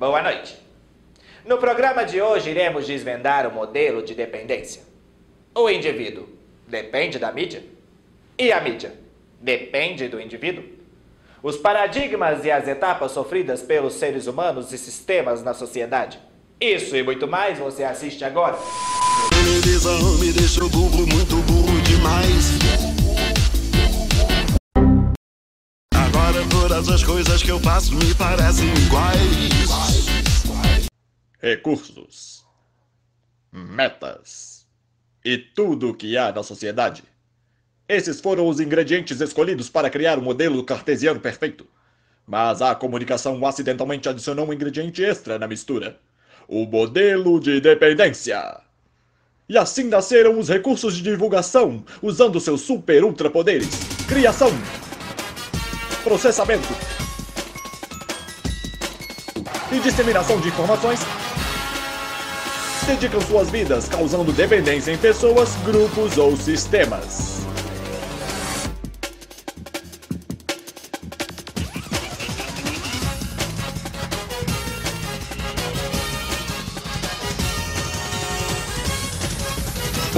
Boa noite! No programa de hoje iremos desvendar o modelo de dependência. O indivíduo depende da mídia e a mídia depende do indivíduo. Os paradigmas e as etapas sofridas pelos seres humanos e sistemas na sociedade. Isso e muito mais você assiste agora. Beleza, me deixou burro, muito burro demais. Agora todas as coisas que eu faço me parecem iguais. Recursos, metas e tudo o que há na sociedade. Esses foram os ingredientes escolhidos para criar o modelo cartesiano perfeito. Mas a comunicação acidentalmente adicionou um ingrediente extra na mistura. O modelo de dependência. E assim nasceram os recursos de divulgação, usando seus super ultrapoderes. Criação, processamento e disseminação de informações. Dedicam suas vidas, causando dependência em pessoas, grupos ou sistemas.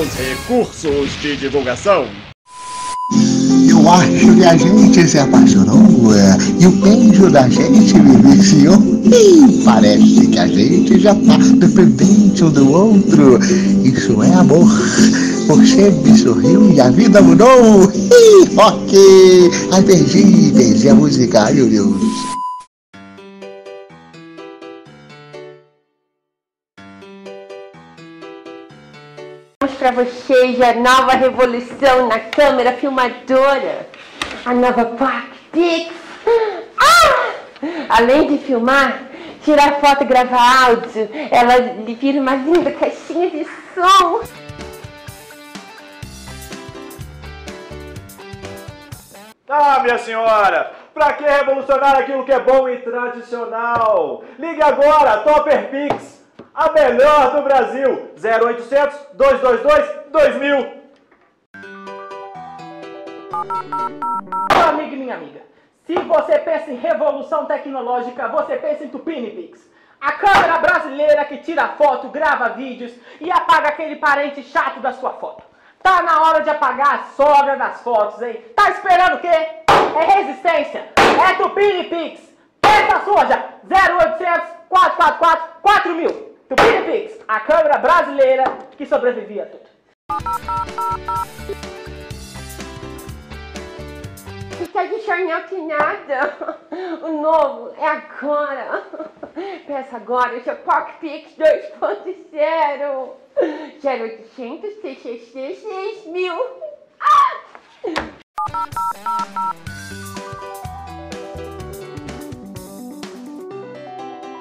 Os recursos de divulgação. Eu acho que a gente se apaixonou e o beijo da gente vivenciou. E parece que a gente já tá dependente um do outro. Isso é amor. Você me sorriu e a vida mudou. E ok, as vertigens e a música, meu Deus. Para vocês a nova revolução na câmera filmadora, a nova ParkPix. Além de filmar, tirar foto e gravar áudio, ela lhe vira uma linda caixinha de som. Ah, minha senhora, pra que revolucionar aquilo que é bom e tradicional? Ligue agora, Topper Pix. A melhor do Brasil, 0800-222-2000. Meu amigo e minha amiga, se você pensa em revolução tecnológica, você pensa em Tupini Pix. A câmera brasileira que tira foto, grava vídeos e apaga aquele parente chato da sua foto. Tá na hora de apagar a sogra das fotos, hein? Tá esperando o quê? É resistência, é Tupini Pix. Pensa sua já, 0800-444-4000. Tupini Pix, a câmera brasileira que sobrevivia a tudo. Está de charnel que nada. O novo é agora. Peça agora, esse é o ParkPix 2.0. 0800-666-6000.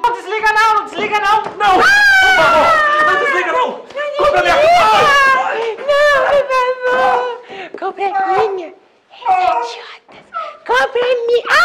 Não desliga não, não desliga não, não! Não desliga não! Compra minha coisa! Não, por favor! Compra a minha! Idiotas! Compra a minha!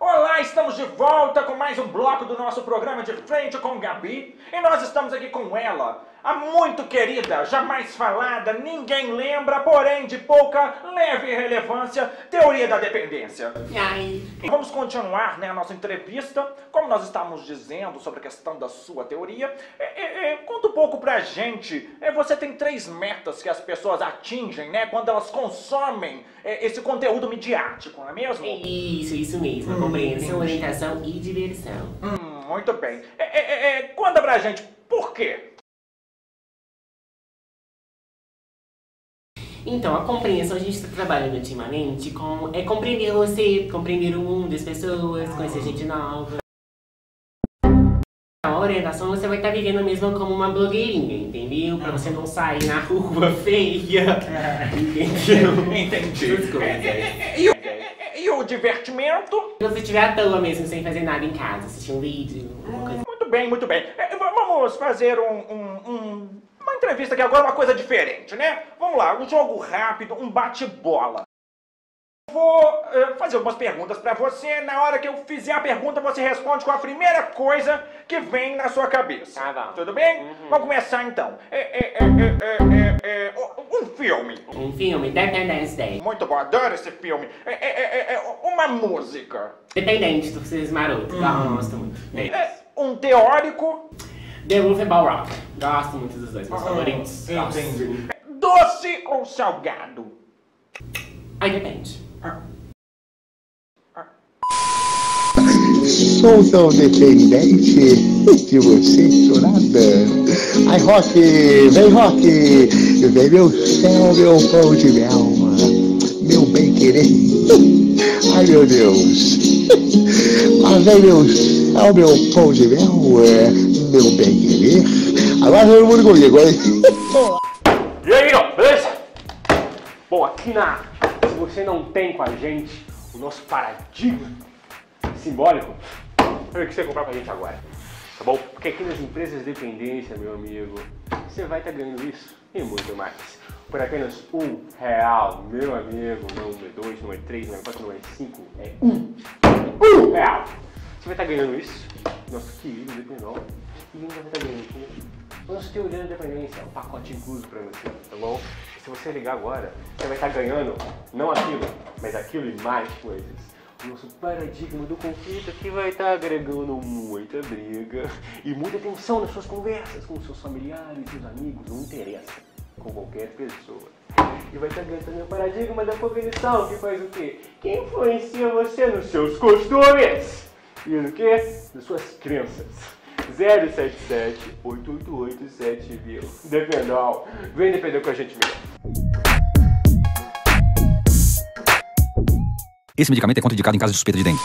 Olá, estamos de volta com mais um bloco do nosso programa De Frente com Gabi. E nós estamos aqui com ela, a muito querida, jamais falada, ninguém lembra, porém de pouca, leve relevância, teoria da dependência. Ai. Vamos continuar, né, a nossa entrevista, como nós estávamos dizendo sobre a questão da sua teoria. Conta um pouco pra gente, você tem 3 metas que as pessoas atingem, né, quando elas consomem esse conteúdo midiático, não é mesmo? Isso mesmo. Compreensão, orientação e diversão. Muito bem. Conta pra gente, por quê? Então, a compreensão a gente está trabalhando ultimamente com compreender você, compreender o mundo, as pessoas, conhecer gente nova. A orientação você vai estar vivendo mesmo como uma blogueirinha, entendeu? Pra você não sair na rua feia. Entendeu? Entendi. As coisas. E o divertimento? Se você estiver à toa mesmo, sem fazer nada em casa, assistir um vídeo, alguma coisa. Muito bem, muito bem. Vamos fazer uma entrevista aqui agora, uma coisa diferente, né? Vamos lá, um jogo rápido, um bate-bola. Vou fazer algumas perguntas pra você. Na hora que eu fizer a pergunta, você responde com a primeira coisa que vem na sua cabeça. Ah, tá. Tudo bem? Uhum. Vamos começar então. Um filme. Um filme, Independence Day. Muito bom, adoro esse filme. Uma música. Dependente do Cis Maroto. Gosto muito. Um teórico. The Wolf and Ball Rock. Gosto muito dos dois, meus favoritos. Entendi. Doce ou salgado? Aí depende. Sou tão dependente de você, chorada. Ai, Rock! Vem meu céu, meu pão de minha alma, meu bem querer. Ai, meu Deus. Mas vem meu céu, meu pão de mel, meu bem querer. Agora todo mundo comigo, hein? E aí, ó, beleza? Bom, aqui na... Se você não tem com a gente o nosso paradigma simbólico, é o que você comprar com a gente agora, tá bom? Porque aqui nas empresas de dependência, meu amigo, você vai estar ganhando isso e muito mais. Por apenas R$1, meu amigo, não R$2, não R$3, não R$4, não R$5, é R$1. Você vai estar ganhando isso, nosso querido Dependal, e ainda vai estar ganhando isso. Nosso teoria de dependência, um pacote incluso pra você, tá bom? Se você ligar agora, você vai estar ganhando não aquilo, mas aquilo e mais coisas. O nosso paradigma do conflito aqui vai estar agregando muita briga e muita tensão nas suas conversas com seus familiares, seus amigos, não interessa, com qualquer pessoa. E vai estar ganhando o paradigma da cognição, que faz o quê? Que influencia você nos seus costumes e no quê? Nas suas crenças. 077-888-7000. Dependal. Vem depender com a gente mesmo. Esse medicamento é contraindicado em caso de suspeita de dengue.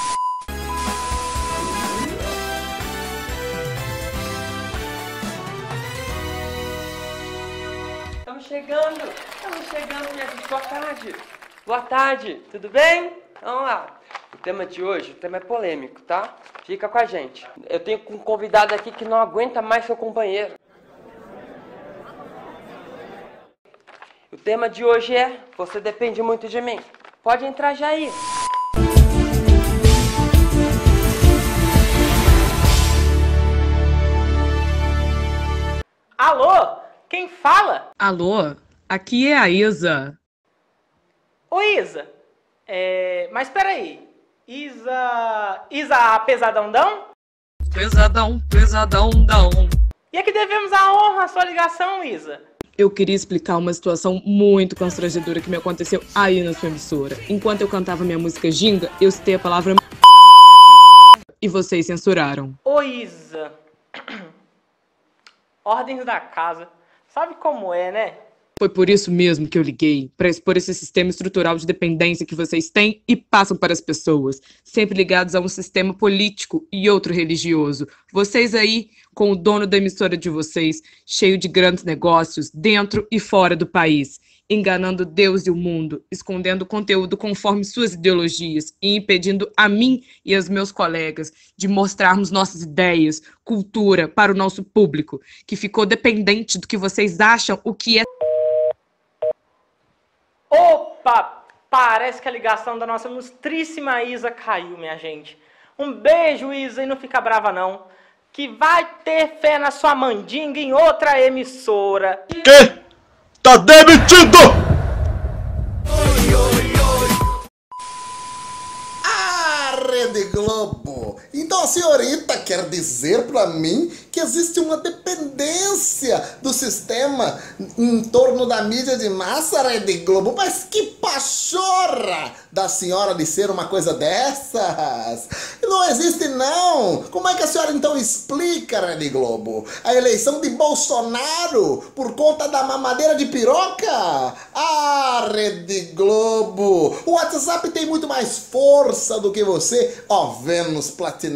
Estamos chegando, minha gente. Boa tarde, tudo bem? Vamos lá. O tema de hoje, o tema é polêmico, tá? Fica com a gente. Eu tenho um convidado aqui que não aguenta mais seu companheiro. O tema de hoje é: você depende muito de mim. Pode entrar já aí. Alô? Quem fala? Alô? Aqui é a Isa. Oi, Isa. Mas peraí. Isa Pesadão? Pesadão, dão. E a que devemos a honra à sua ligação, Isa? Eu queria explicar uma situação muito constrangedora que me aconteceu aí na sua emissora. Enquanto eu cantava minha música Ginga, eu citei a palavra e vocês censuraram. Ô, Isa. Ordens da casa. Sabe como é, né? Foi por isso mesmo que eu liguei, para expor esse sistema estrutural de dependência que vocês têm e passam para as pessoas, sempre ligados a um sistema político e outro religioso. Vocês aí, com o dono da emissora de vocês, cheio de grandes negócios, dentro e fora do país, enganando Deus e o mundo, escondendo conteúdo conforme suas ideologias e impedindo a mim e aos meus colegas de mostrarmos nossas ideias, cultura para o nosso público, que ficou dependente do que vocês acham o que é... Opa! Parece que a ligação da nossa ilustríssima Isa caiu, minha gente. Um beijo, Isa, e não fica brava, não. Que vai ter fé na sua mandinga em outra emissora. Quê? Tá demitido! Oi, oi, oi! Ah, Rede Globo! Então a senhorita quer dizer pra mim que existe uma dependência do sistema em torno da mídia de massa, Rede Globo? Mas que pachorra da senhora de ser uma coisa dessas! Não existe não! Como é que a senhora então explica, Rede Globo, a eleição de Bolsonaro por conta da mamadeira de piroca? Ah, Rede Globo! O WhatsApp tem muito mais força do que você, ó Vênus platinada!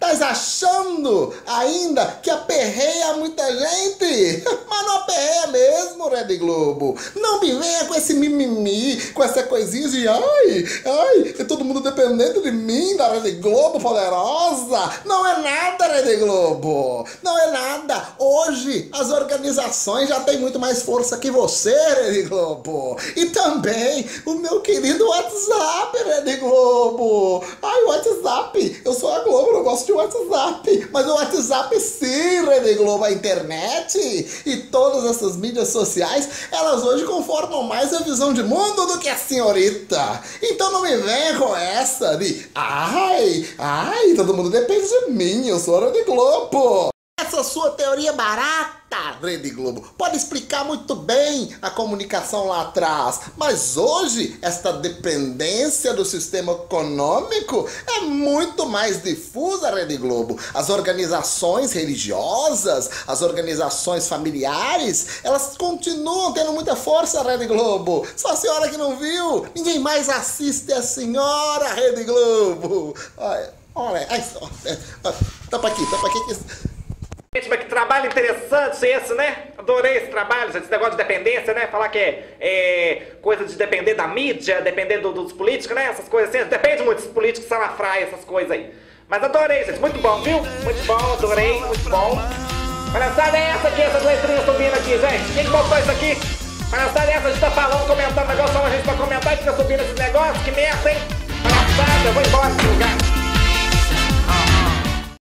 Estás achando ainda que aperreia muita gente? Mas não aperreia mesmo, Rede Globo. Não me venha com esse mimimi, com essa coisinha de ai, é todo mundo dependendo de mim, da Rede Globo poderosa. Não é nada, Rede Globo. Não é nada. Hoje as organizações já têm muito mais força que você, Rede Globo. E também o meu querido WhatsApp, Rede Globo. Ai, WhatsApp. Eu sou a Globo, não gosto de WhatsApp. Mas o WhatsApp sim, Rede Globo, a internet e todas essas mídias sociais, elas hoje conformam mais a visão de mundo do que a senhorita. Então não me venha com essa de ai, todo mundo depende de mim, eu sou a Rede Globo. Essa sua teoria barata, Rede Globo, pode explicar muito bem a comunicação lá atrás, mas hoje esta dependência do sistema econômico é muito mais difusa, Rede Globo. As organizações religiosas, as organizações familiares, elas continuam tendo muita força, Rede Globo. Só a senhora que não viu, ninguém mais assiste a senhora, Rede Globo. Olha, tapa aqui. Gente, mas que trabalho interessante esse, né? Adorei esse trabalho, gente, esse negócio de dependência, né? Falar que é coisa de depender da mídia, depender dos políticos, né? Essas coisas assim, depende muito dos políticos, salafraia, essas coisas aí. Mas adorei, gente, muito bom, viu? Muito bom, adorei, muito bom. Palhaçada é essa aqui, essas letrinhas subindo aqui, gente. Quem botou isso aqui? Palhaçada é essa, a gente tá falando, comentando, negócio, só a gente pra comentar e fica subindo esses negócios, que merda, hein? Palhaçada, eu vou embora.